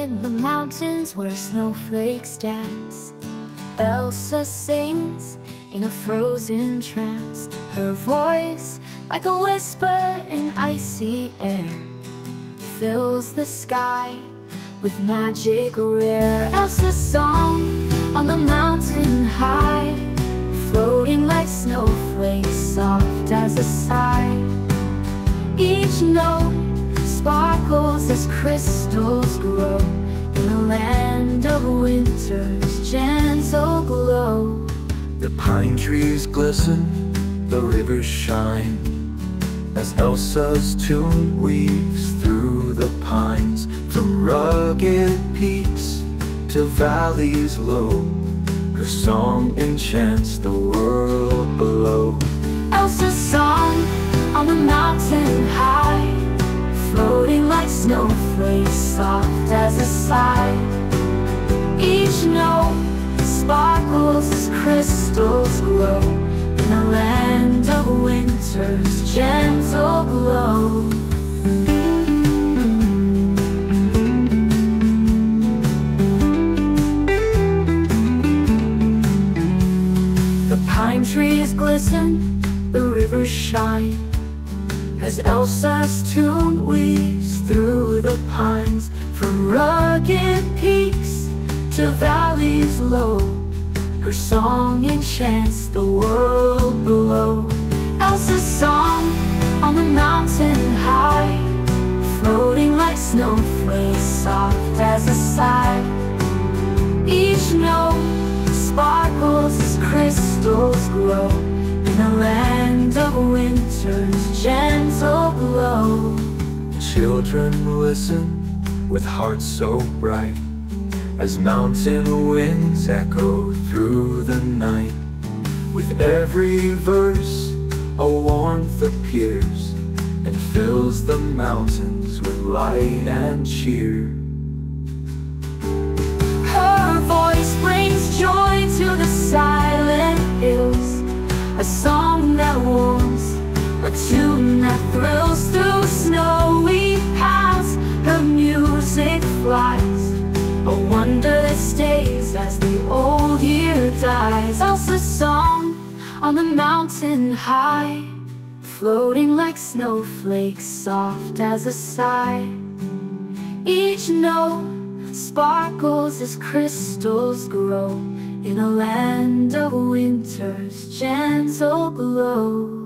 in the mountains where snowflakes dance. Elsa sings in a frozen trance, her voice like a whisper in icy air, fills the sky with magic rare. Elsa's song on the mountain high, floating like snowflakes, soft as a sigh. Each note sparkles as crystals grow in the land of winter's gentle glow. The pine trees glisten, the rivers shine, as Elsa's tune weaves through the pines. From rugged peaks to valleys low, her song enchants the world below. Elsa's song on the mountain high, floating like snowflakes, soft as a sigh. Each note sparkles as crystals glow in the land of winter's gentle glow. Pine trees glisten, the rivers shine, as Elsa's tune weaves through the pines. From rugged peaks to valleys low, her song enchants the world below. Elsa's song on the mountain high, floating like snowflakes, soft as a sigh. Each note sparkles as crystals glow in the land of winter's gentle glow. Children listen with hearts so bright, as mountain winds echo through the night. With every verse a warmth appears, and fills the mountains with light and cheer. Her voice brings joy to the silent hills, a song that warms, a tune that thrills through snowy paths. Her music flies, a wonder that stays as the old year dies. Elsa's song on the mountain high, floating like snowflakes, soft as a sigh. Each note sparkles as crystals grow in a land of winter's gentle glow.